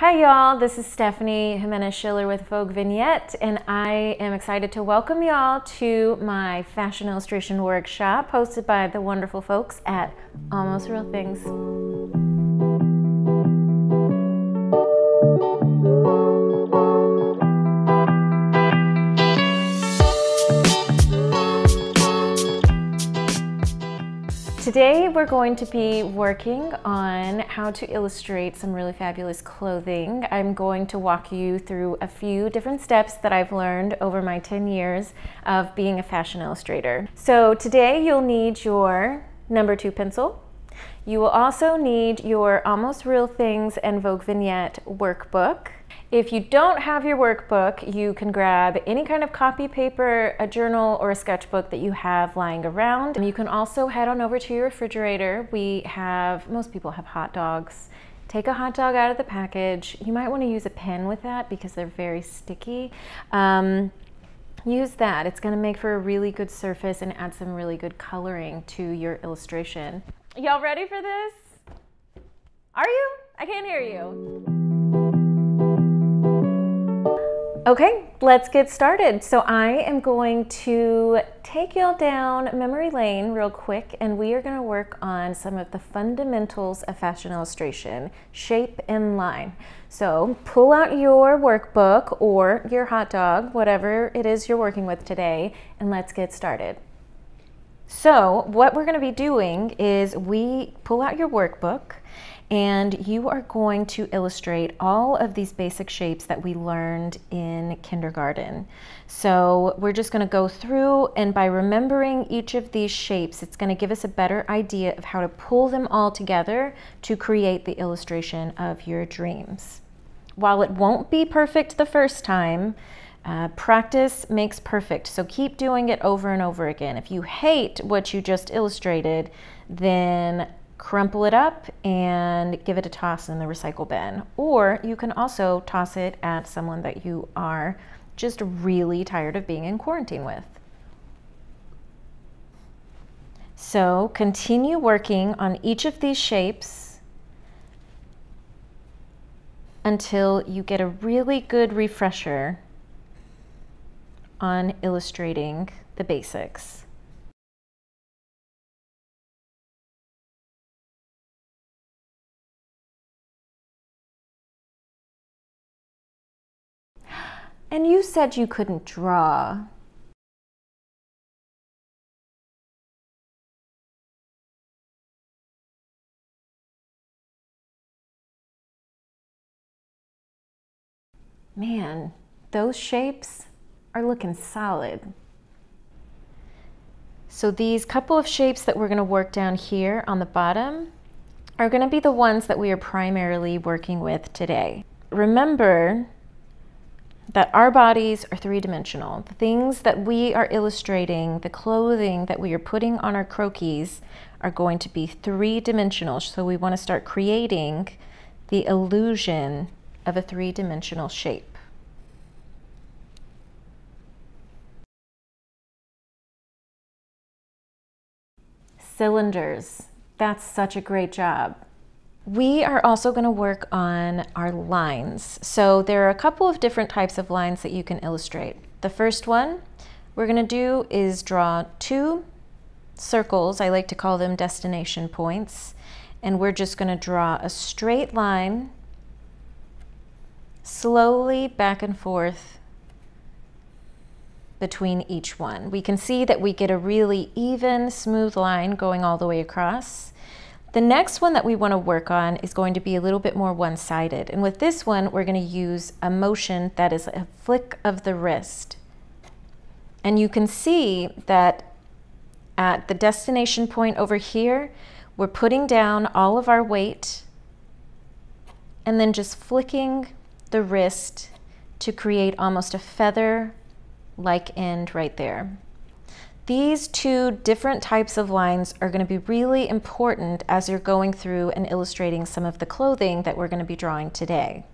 Hi y'all, this is Stephanie Jimenez Schiller with Vogue Vignette, and I am excited to welcome y'all to my fashion illustration workshop hosted by the wonderful folks at Almost Real Things. Today we're going to be working on how to illustrate some really fabulous clothing. I'm going to walk you through a few different steps that I've learned over my 10 years of being a fashion illustrator. So today you'll need your #2 pencil. You will also need your Almost Real Things and Vogue Vignette workbook. If you don't have your workbook, you can grab any kind of copy paper, a journal, or a sketchbook that you have lying around. You can also head on over to your refrigerator. Most people have hot dogs. Take a hot dog out of the package. You might want to use a pen with that because they're very sticky. Use that. It's going to make for a really good surface and add some really good coloring to your illustration. Y'all ready for this? Are you? I can't hear you. Okay, let's get started. So I am going to take y'all down memory lane real quick, and we are gonna work on some of the fundamentals of fashion illustration, shape and line. So pull out your workbook or your hot dog, whatever it is you're working with today, and let's get started. So what we're gonna be doing is we pull out your workbook, and you are going to illustrate all of these basic shapes that we learned in kindergarten. So we're just going to go through, and by remembering each of these shapes, it's going to give us a better idea of how to pull them all together to create the illustration of your dreams. While it won't be perfect the first time, practice makes perfect. So keep doing it over and over again. If you hate what you just illustrated, then crumple it up and give it a toss in the recycle bin, or you can also toss it at someone that you are just really tired of being in quarantine with. So continue working on each of these shapes until you get a really good refresher on illustrating the basics. And you said you couldn't draw. Man, those shapes are looking solid. So these couple of shapes that we're going to work down here on the bottom are going to be the ones that we are primarily working with today. Remember that our bodies are three-dimensional. The things that we are illustrating, the clothing that we are putting on our croquis, are going to be three-dimensional. So we want to start creating the illusion of a three-dimensional shape. Cylinders. That's such a great job. We are also going to work on our lines. So there are a couple of different types of lines that you can illustrate. The first one we're going to do is draw two circles. I like to call them destination points. And we're just going to draw a straight line slowly back and forth between each one. We can see that we get a really even, smooth line going all the way across. The next one that we want to work on is going to be a little bit more one-sided. And with this one, we're going to use a motion that is a flick of the wrist. And you can see that at the destination point over here, we're putting down all of our weight and then just flicking the wrist to create almost a feather-like end right there. These two different types of lines are going to be really important as you're going through and illustrating some of the clothing that we're going to be drawing today.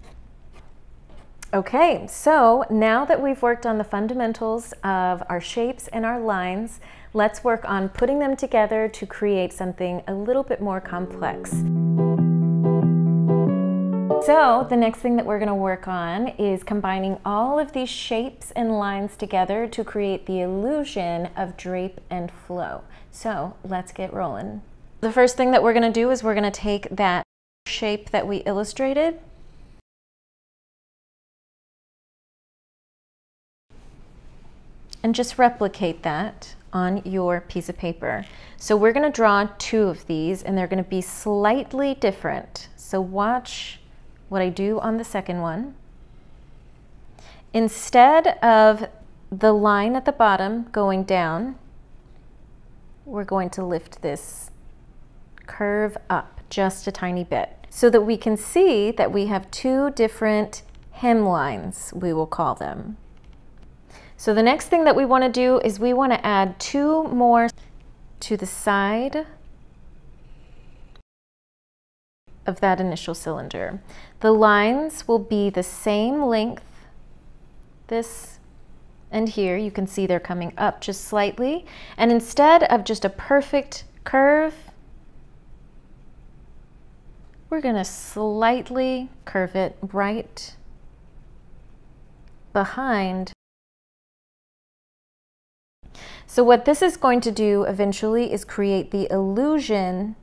Okay, so now that we've worked on the fundamentals of our shapes and our lines, let's work on putting them together to create something a little bit more complex. So the next thing that we're going to work on is combining all of these shapes and lines together to create the illusion of drape and flow. So let's get rolling. The first thing that we're going to do is we're going to take that shape that we illustrated, and just replicate that on your piece of paper. So we're going to draw two of these, and they're going to be slightly different. So watch what I do on the second one. Instead of the line at the bottom going down, we're going to lift this curve up just a tiny bit so that we can see that we have two different hemlines, we will call them. So the next thing that we want to do is we want to add two more to the side of that initial cylinder. The lines will be the same length, this and here. You can see they're coming up just slightly. And instead of just a perfect curve, we're going to slightly curve it right behind. So what this is going to do eventually is create the illusion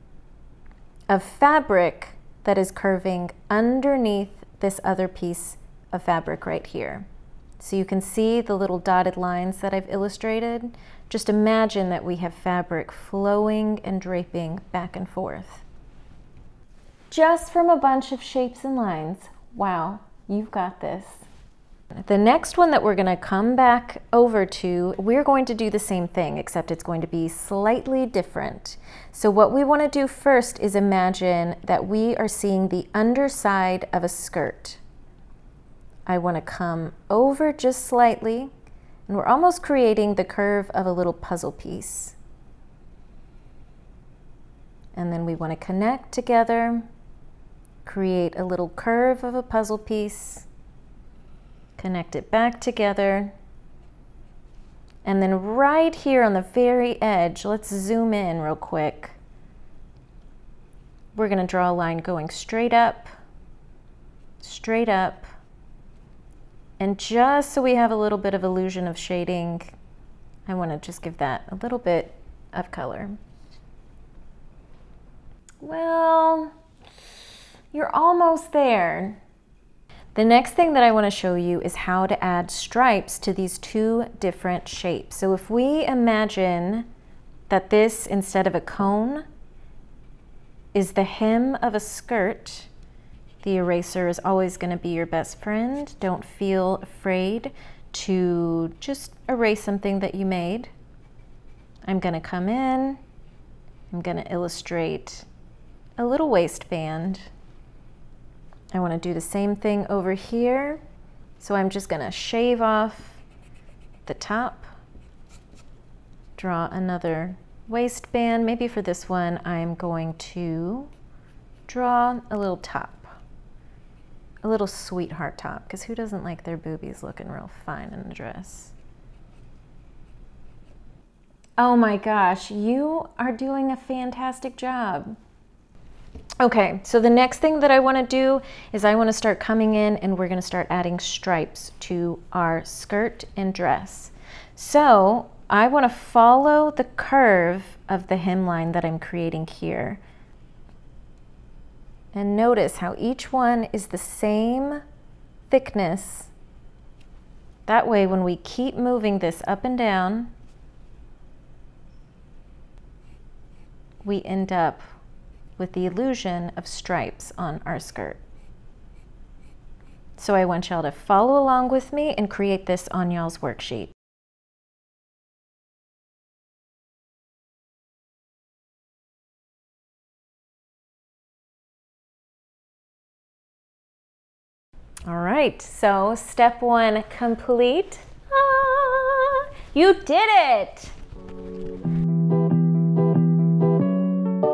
of fabric that is curving underneath this other piece of fabric right here. So you can see the little dotted lines that I've illustrated. Just imagine that we have fabric flowing and draping back and forth. Just from a bunch of shapes and lines. Wow, you've got this. The next one that we're going to come back over to, we're going to do the same thing, except it's going to be slightly different. So what we want to do first is imagine that we are seeing the underside of a skirt. I want to come over just slightly, and we're almost creating the curve of a little puzzle piece. And then we want to connect together, create a little curve of a puzzle piece, connect it back together, and then right here on the very edge, let's zoom in real quick. We're going to draw a line going straight up, and just so we have a little bit of illusion of shading, I want to just give that a little bit of color. Well, you're almost there. The next thing that I want to show you is how to add stripes to these two different shapes. So if we imagine that this, instead of a cone, is the hem of a skirt, the eraser is always going to be your best friend. Don't feel afraid to just erase something that you made. I'm going to come in, I'm going to illustrate a little waistband. I want to do the same thing over here. So I'm just going to shave off the top, draw another waistband. Maybe for this one, I'm going to draw a little top, a little sweetheart top, because who doesn't like their boobies looking real fine in a dress? Oh my gosh, you are doing a fantastic job. Okay, so the next thing that I want to do is I want to start coming in, and we're going to start adding stripes to our skirt and dress. So I want to follow the curve of the hemline that I'm creating here. And notice how each one is the same thickness. That way when we keep moving this up and down, we end up with the illusion of stripes on our skirt. So I want y'all to follow along with me and create this on y'all's worksheet. All right, so step one complete. Ah, you did it!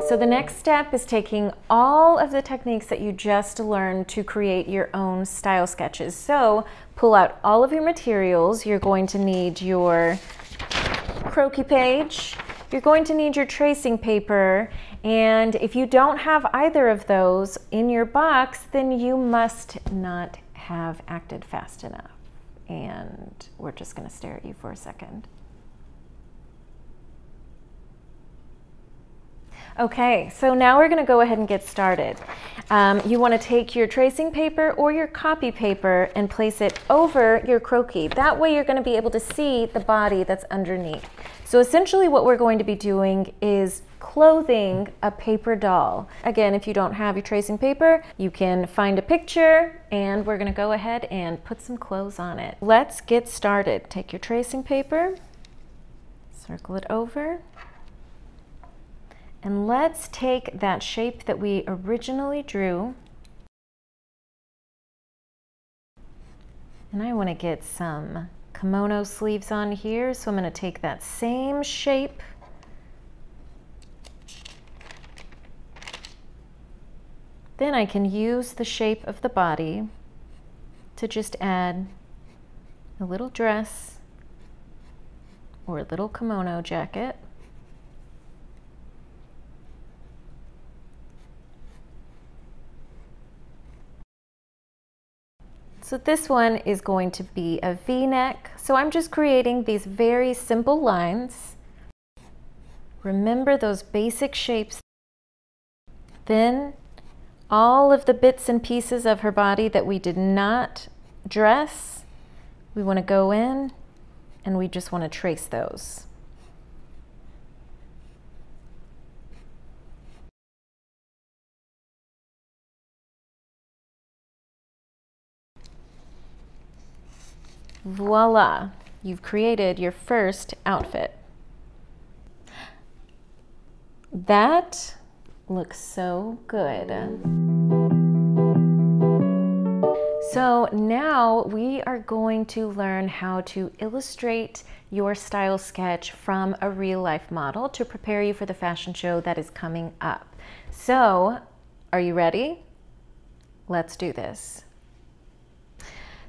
So the next step is taking all of the techniques that you just learned to create your own style sketches. So pull out all of your materials. You're going to need your croquis page. You're going to need your tracing paper, and if you don't have either of those in your box, then you must not have acted fast enough. And we're just going to stare at you for a second. Okay, so now we're going to go ahead and get started. You want to take your tracing paper or your copy paper and place it over your croquis. That way you're going to be able to see the body that's underneath. So essentially what we're going to be doing is clothing a paper doll. Again, if you don't have your tracing paper, you can find a picture, and we're going to go ahead and put some clothes on it. Let's get started. Take your tracing paper, circle it over. And let's take that shape that we originally drew. And I want to get some kimono sleeves on here, so I'm going to take that same shape. Then I can use the shape of the body to just add a little dress or a little kimono jacket. So this one is going to be a V-neck. So I'm just creating these very simple lines. Remember those basic shapes. Then all of the bits and pieces of her body that we did not dress, we want to go in and we just want to trace those. Voila, you've created your first outfit. That looks so good. So now we are going to learn how to illustrate your style sketch from a real life model to prepare you for the fashion show that is coming up. So, are you ready? Let's do this.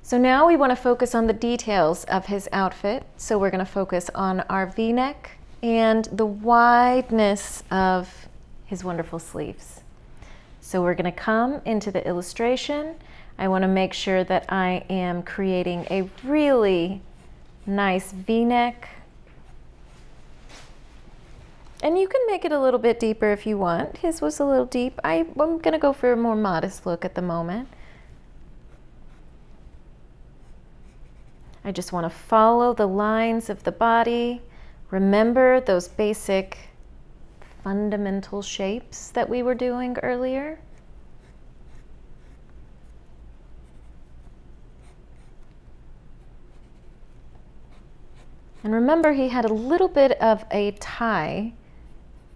So now we want to focus on the details of his outfit. So we're going to focus on our V-neck and the wideness of his wonderful sleeves. So we're going to come into the illustration. I want to make sure that I am creating a really nice V-neck. And you can make it a little bit deeper if you want. His was a little deep. I'm going to go for a more modest look at the moment. I just want to follow the lines of the body. Remember those basic fundamental shapes that we were doing earlier. And remember, he had a little bit of a tie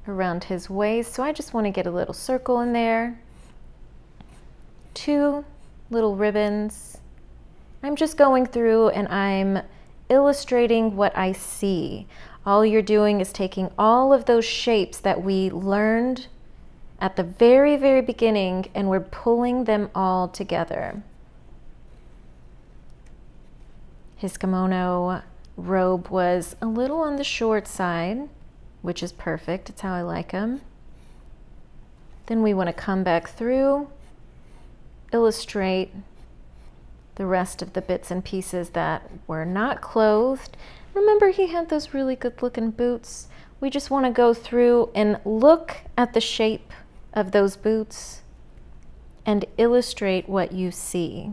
around his waist, so I just want to get a little circle in there. Two little ribbons. I'm just going through and I'm illustrating what I see. All you're doing is taking all of those shapes that we learned at the very, very beginning, and we're pulling them all together. His kimono robe was a little on the short side, which is perfect. It's how I like him. Then we want to come back through, illustrate the rest of the bits and pieces that were not clothed. Remember, he had those really good looking boots. We just want to go through and look at the shape of those boots and illustrate what you see.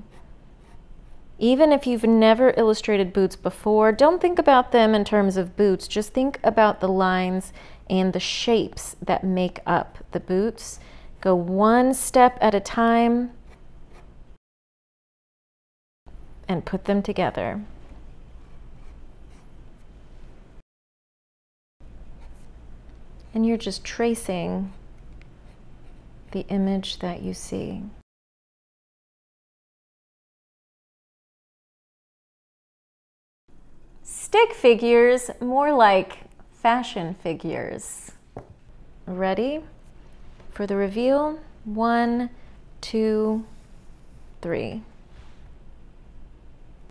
Even if you've never illustrated boots before, don't think about them in terms of boots. Just think about the lines and the shapes that make up the boots. Go one step at a time and put them together. And you're just tracing the image that you see. Stick figures, more like fashion figures. Ready for the reveal? 1, 2, 3.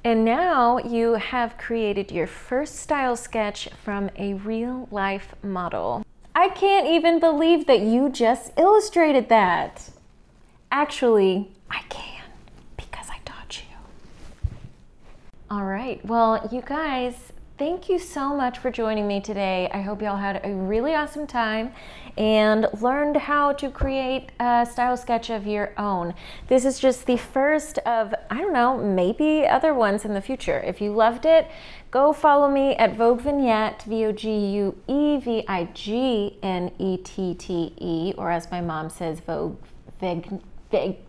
And now you have created your first style sketch from a real life model. I can't even believe that you just illustrated that. Actually, I can, because I taught you. All right, well, you guys, thank you so much for joining me today. I hope y'all had a really awesome time and learned how to create a style sketch of your own. This is just the first of, I don't know, maybe other ones in the future. If you loved it, go follow me at Vogue Vignette, VOGUEVIGNETTE, or as my mom says, Vogue Vignette.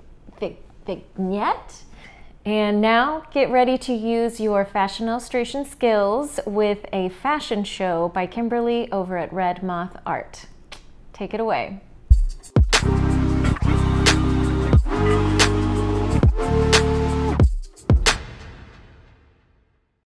And now get ready to use your fashion illustration skills with a fashion show by Kimberly over at Red Moth Art. Take it away.